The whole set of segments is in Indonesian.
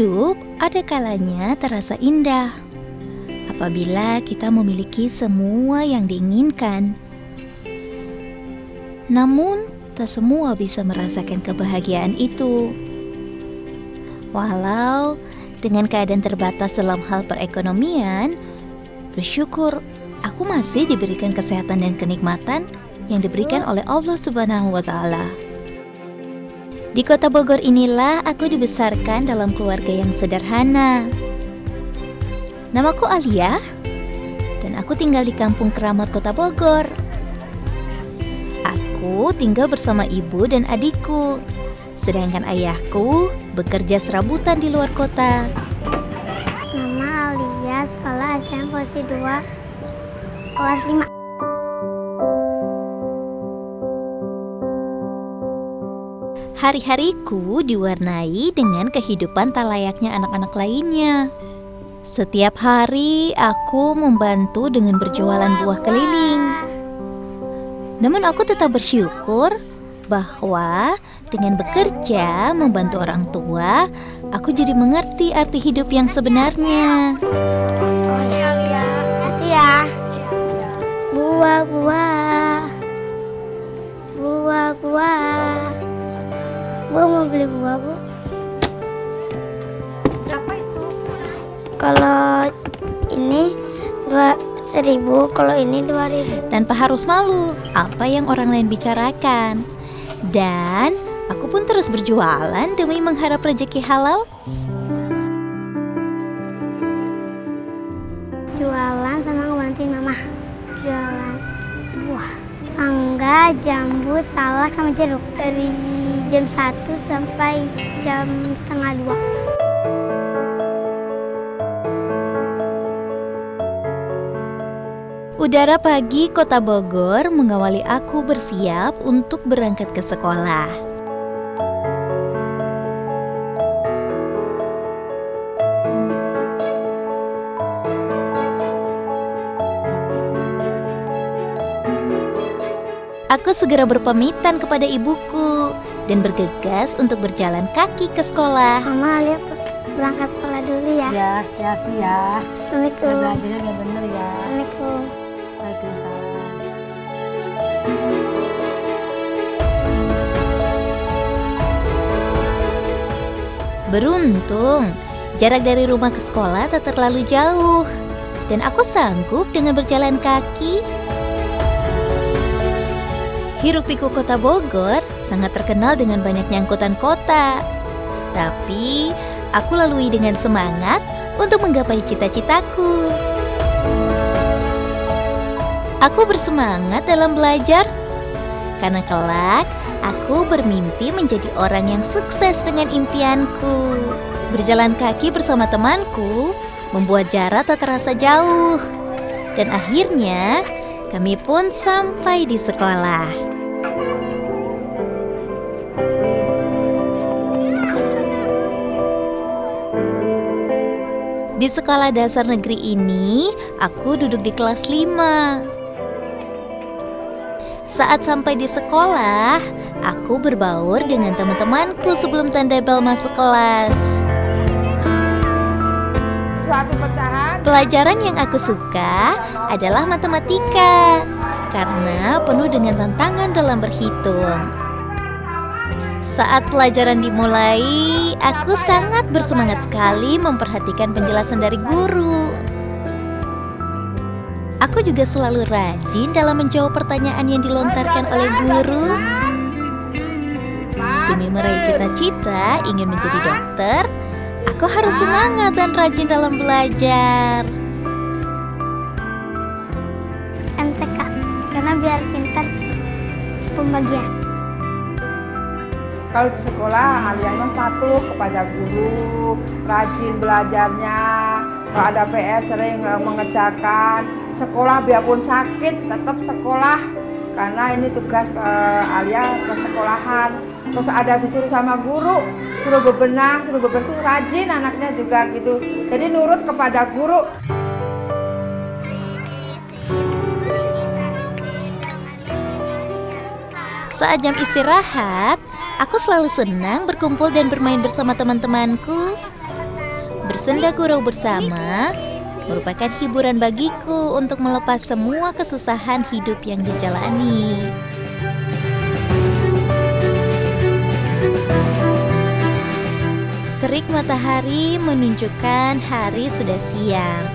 hidup ada kalanya terasa indah apabila kita memiliki semua yang diinginkan. Namun, tak semua bisa merasakan kebahagiaan itu. Walau dengan keadaan terbatas dalam hal perekonomian, bersyukur aku masih diberikan kesehatan dan kenikmatan yang diberikan oleh Allah Subhanahu wa Ta'ala. Di kota Bogor inilah aku dibesarkan dalam keluarga yang sederhana. Namaku Alia dan aku tinggal di Kampung Keramat, Kota Bogor. Aku tinggal bersama ibu dan adikku, sedangkan ayahku bekerja serabutan di luar kota. Nama Alia, sekolah SDN Posi 2, kelas 5. Hari-hariku diwarnai dengan kehidupan tak layaknya anak-anak lainnya. Setiap hari aku membantu dengan berjualan buah keliling. Namun aku tetap bersyukur bahwa dengan bekerja membantu orang tua, aku jadi mengerti arti hidup yang sebenarnya. Kasih ya. Buah-buah. Buah-buah. Bu, mau beli buah, Bu? Berapa itu? Kalau ini 1.000, kalau ini 2.000. Tanpa harus malu apa yang orang lain bicarakan. Dan aku pun terus berjualan demi mengharap rezeki halal. Jualan sama ngebantuin mama. Jualan buah, mangga, jambu, salak, sama jeruk. Dari jam 1 sampai jam setengah 2. Udara pagi kota Bogor mengawali aku bersiap untuk berangkat ke sekolah. Aku segera berpamitan kepada ibuku dan bergegas untuk berjalan kaki ke sekolah. Mama, Alia berangkat sekolah dulu ya. Ya, hati-hati ya. Assalamualaikum. Belajarnya nggak bener ya. Assalamualaikum. Waalaikumsalam. Beruntung, jarak dari rumah ke sekolah tak terlalu jauh dan aku sanggup dengan berjalan kaki. Hiruk-pikuk kota Bogor sangat terkenal dengan banyaknya angkutan kota. Tapi, aku lalui dengan semangat untuk menggapai cita-citaku. Aku bersemangat dalam belajar, karena kelak aku bermimpi menjadi orang yang sukses dengan impianku. Berjalan kaki bersama temanku membuat jarak tak terasa jauh. Dan akhirnya, kami pun sampai di sekolah. Di sekolah dasar negeri ini, aku duduk di kelas 5. Saat sampai di sekolah, aku berbaur dengan teman-temanku sebelum tanda bel masuk kelas. Pelajaran yang aku suka adalah matematika karena penuh dengan tantangan dalam berhitung. Saat pelajaran dimulai, aku sangat bersemangat sekali memperhatikan penjelasan dari guru. Aku juga selalu rajin dalam menjawab pertanyaan yang dilontarkan oleh guru. Demi meraih cita-cita ingin menjadi dokter, aku harus semangat dan rajin dalam belajar. MTK, karena biar pintar pembagian. Kalau di sekolah, Alia patuh kepada guru, rajin belajarnya. Kalau ada PR sering mengerjakan. Sekolah biarpun sakit, tetap sekolah. Karena ini tugas Alia persekolahan. Terus ada disuruh sama guru, suruh bebenah, suruh bebersih, rajin anaknya juga gitu. Jadi nurut kepada guru. Saat jam istirahat, aku selalu senang berkumpul dan bermain bersama teman-temanku. bersenda gurau bersama merupakan hiburan bagiku untuk melepas semua kesusahan hidup yang dijalani. Terik matahari menunjukkan hari sudah siang.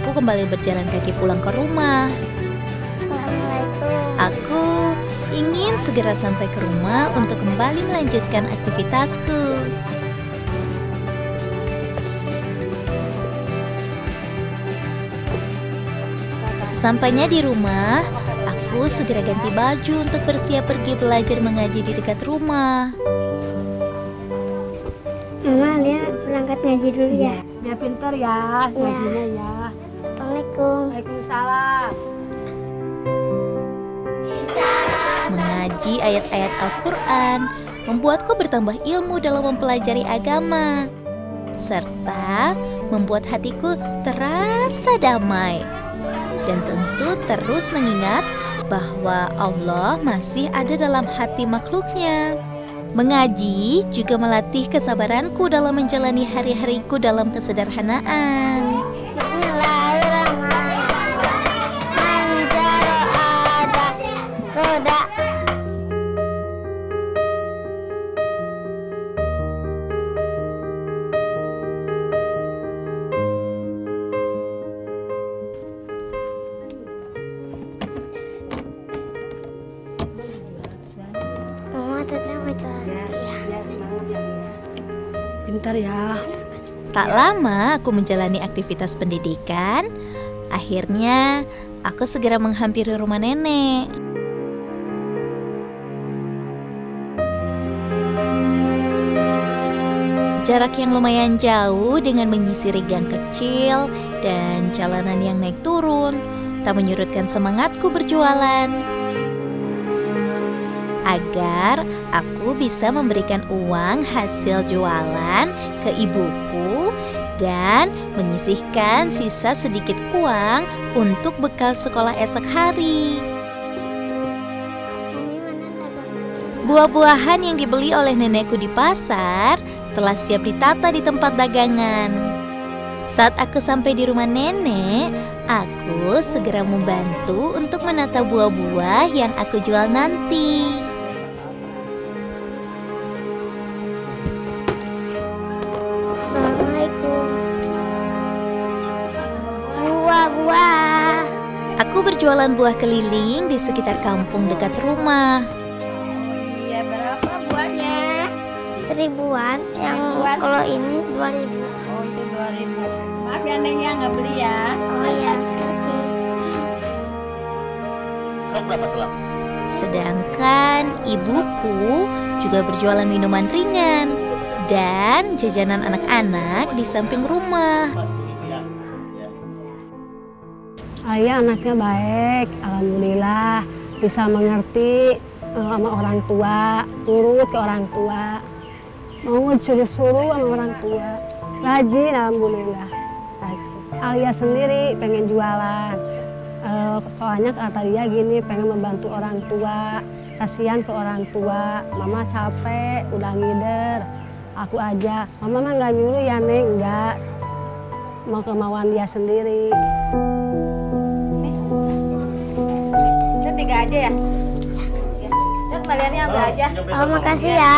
Aku kembali berjalan kaki pulang ke rumah. Aku ingin segera sampai ke rumah untuk kembali melanjutkan aktivitasku. Sesampainya di rumah, aku segera ganti baju untuk bersiap pergi belajar mengaji di dekat rumah. Mama, dia berangkat ngaji dulu ya. Dia pintar ya, ngajinya ya. Assalamualaikum. Waalaikumsalam. Mengaji ayat-ayat Al-Quran membuatku bertambah ilmu dalam mempelajari agama, serta membuat hatiku terasa damai. Dan tentu terus mengingat bahwa Allah masih ada dalam hati makhluknya. Mengaji juga melatih kesabaranku dalam menjalani hari-hariku dalam kesederhanaan. Pintar ya. Tak lama aku menjalani aktivitas pendidikan. Akhirnya aku segera menghampiri rumah nenek. Jarak yang lumayan jauh dengan menyisiri gang kecil dan jalanan yang naik turun tak menyurutkan semangatku berjualan. Agar aku bisa memberikan uang hasil jualan ke ibuku dan menyisihkan sisa sedikit uang untuk bekal sekolah esok hari. Buah-buahan yang dibeli oleh nenekku di pasar telah siap ditata di tempat dagangan. Saat aku sampai di rumah nenek, aku segera membantu untuk menata buah-buah yang aku jual nanti. Aku berjualan buah keliling di sekitar kampung dekat rumah. Iya, berapa buahnya? 1000-an. Yang kalau ini 2000. Oh, itu 2000. Maaf ya Neng ya, nggak beli ya. Oh iya, kasih. Berapa selang? Sedangkan ibuku juga berjualan minuman ringan dan jajanan anak-anak di samping rumah. Ayah anaknya baik, alhamdulillah bisa mengerti sama orang tua, nurut ke orang tua, mau disuruh-suruh sama orang tua, rajin alhamdulillah. Rajin. Alia sendiri pengen jualan, soalnya kata dia gini pengen membantu orang tua, kasihan ke orang tua, mama capek, udah ngider, aku aja, mama mah nggak nyuruh ya Neng, enggak, mau kemauan dia sendiri. 3 aja ya. Ya, kembaliannya ambil aja. Oh, makasih ya.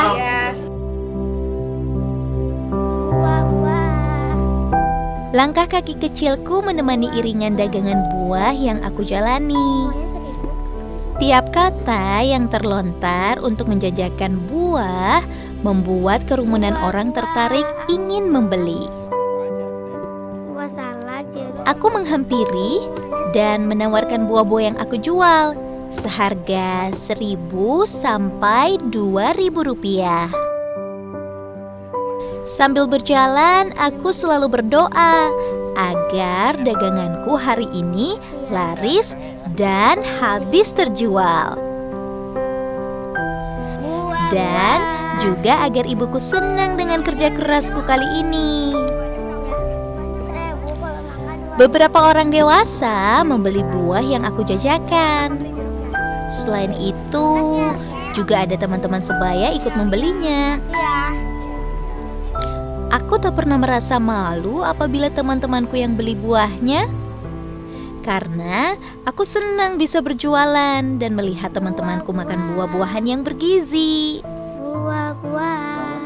Langkah kaki kecilku menemani iringan dagangan buah yang aku jalani. Tiap kata yang terlontar untuk menjajakan buah membuat kerumunan orang tertarik ingin membeli. Aku menghampiri dan menawarkan buah-buah yang aku jual. Seharga 1.000 sampai 2.000 rupiah. Sambil berjalan, aku selalu berdoa agar daganganku hari ini laris dan habis terjual. Dan juga agar ibuku senang dengan kerja kerasku kali ini. Beberapa orang dewasa membeli buah yang aku jajakan. Selain itu, juga ada teman-teman sebaya ikut membelinya. Aku tak pernah merasa malu apabila teman-temanku yang beli buahnya, karena aku senang bisa berjualan dan melihat teman-temanku makan buah-buahan yang bergizi. Buah-buah.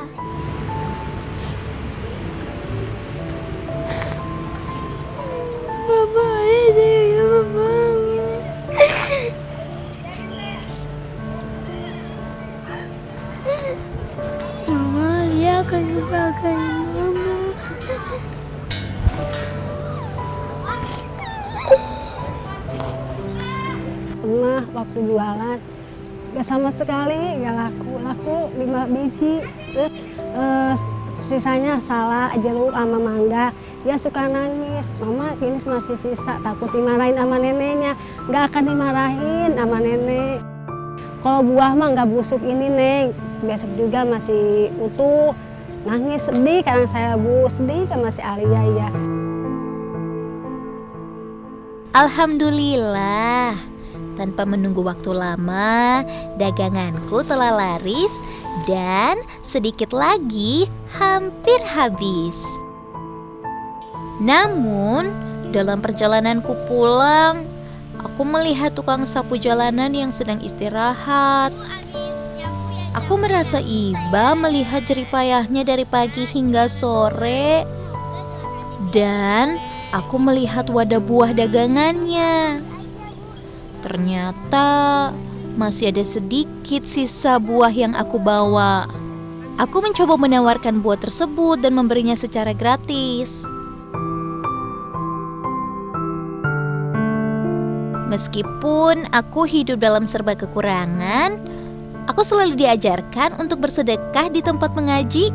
Mama, ini mama. Mama, dia akan lupakan mama. Mama, waktu jualan gak sama sekali, gak laku 5 biji. Terus sisanya salah jeruk sama mangga. Dia suka nangis, mama ini masih sisa, takut dimarahin sama neneknya. Nggak akan dimarahin sama nenek. Kalau buah mah nggak busuk ini, Neng. Besok juga masih utuh. Nangis sedih karena saya, Bu. Sedih karena masih Alia ya. Alhamdulillah. Tanpa menunggu waktu lama, daganganku telah laris dan sedikit lagi hampir habis. Namun, dalam perjalananku pulang, aku melihat tukang sapu jalanan yang sedang istirahat. Aku merasa iba melihat jeripayahnya dari pagi hingga sore. Dan aku melihat wadah buah dagangannya. Ternyata masih ada sedikit sisa buah yang aku bawa. Aku mencoba menawarkan buah tersebut dan memberinya secara gratis. Meskipun aku hidup dalam serba kekurangan, aku selalu diajarkan untuk bersedekah di tempat mengaji.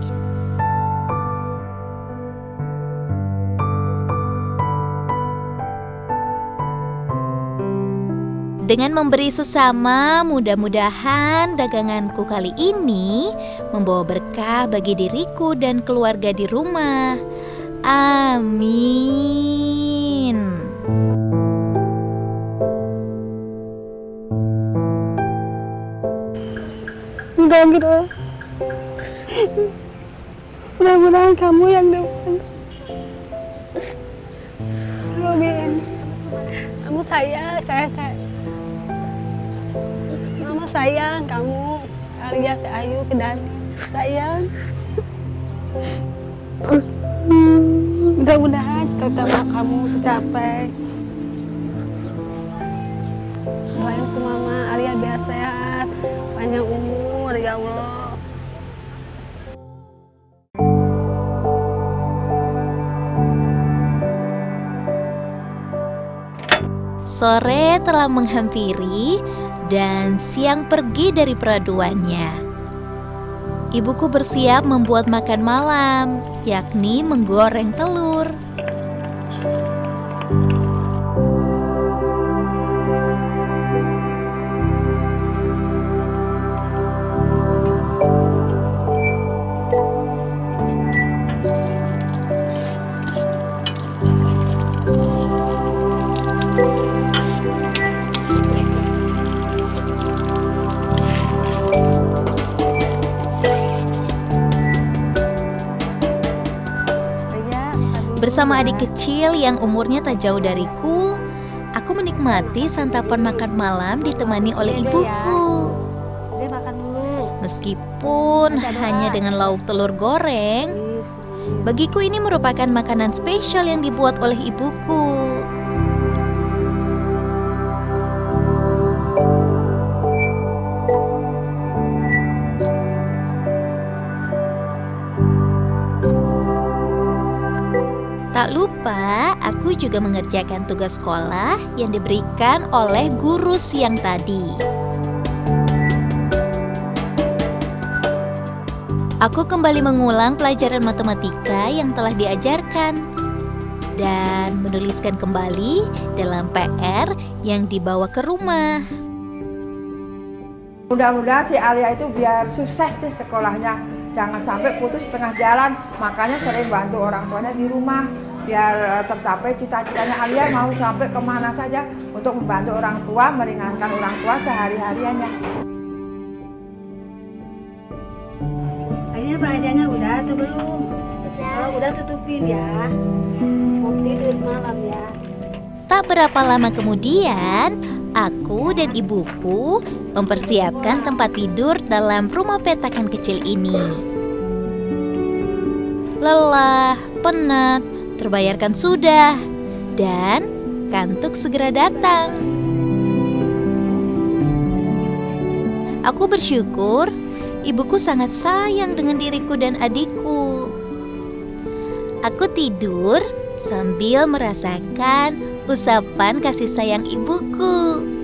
Dengan memberi sesama, mudah-mudahan daganganku kali ini membawa berkah bagi diriku dan keluarga di rumah. Amin. Mudah-mudahan kamu yang depan. Robin, kamu saya. Mama sayang kamu, Alia, Teh Ayu, Teh Dani, sayang. Mudah-mudahan cita-cita kamu tercapai. Doain ke Mama, Alia biar sehat, panjang umur ya Allah. Sore telah menghampiri dan siang pergi dari peraduannya. Ibuku bersiap membuat makan malam, yakni menggoreng telur. Bersama adik kecil yang umurnya tak jauh dariku, aku menikmati santapan makan malam ditemani oleh ibuku. Meskipun hanya dengan lauk telur goreng, bagiku ini merupakan makanan spesial yang dibuat oleh ibuku. Tak lupa, aku juga mengerjakan tugas sekolah yang diberikan oleh guru siang tadi. Aku kembali mengulang pelajaran matematika yang telah diajarkan dan menuliskan kembali dalam PR yang dibawa ke rumah. Mudah-mudahan si Alia itu biar sukses deh sekolahnya. Jangan sampai putus setengah jalan, makanya sering bantu orang tuanya di rumah. Biar tercapai cita-citanya Alia mau sampai kemana saja untuk membantu orang tua, meringankan orang tua sehari-hariannya. Alia belajarnya udah atau belum? Udah. Kalau udah tutupin ya, mau tidur malam ya. Tak berapa lama kemudian, aku dan ibuku mempersiapkan tempat tidur dalam rumah petakan kecil ini. Lelah, penat, terbayarkan sudah, dan kantuk segera datang. Aku bersyukur ibuku sangat sayang dengan diriku dan adikku. Aku tidur sambil merasakan usapan kasih sayang ibuku.